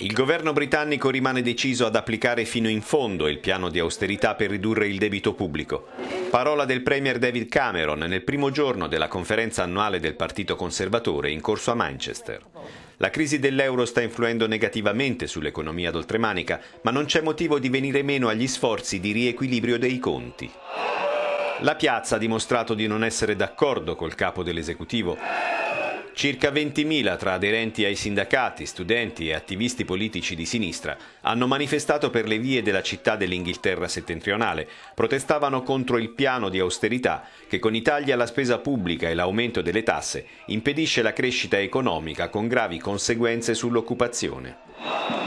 Il governo britannico rimane deciso ad applicare fino in fondo il piano di austerità per ridurre il debito pubblico. Parola del premier David Cameron nel primo giorno della conferenza annuale del Partito Conservatore in corso a Manchester. La crisi dell'euro sta influendo negativamente sull'economia d'oltremanica, ma non c'è motivo di venire meno agli sforzi di riequilibrio dei conti. La piazza ha dimostrato di non essere d'accordo col capo dell'esecutivo. Circa 20.000 tra aderenti ai sindacati, studenti e attivisti politici di sinistra hanno manifestato per le vie della città dell'Inghilterra settentrionale, protestavano contro il piano di austerità che con i tagli alla spesa pubblica e l'aumento delle tasse impedisce la crescita economica con gravi conseguenze sull'occupazione.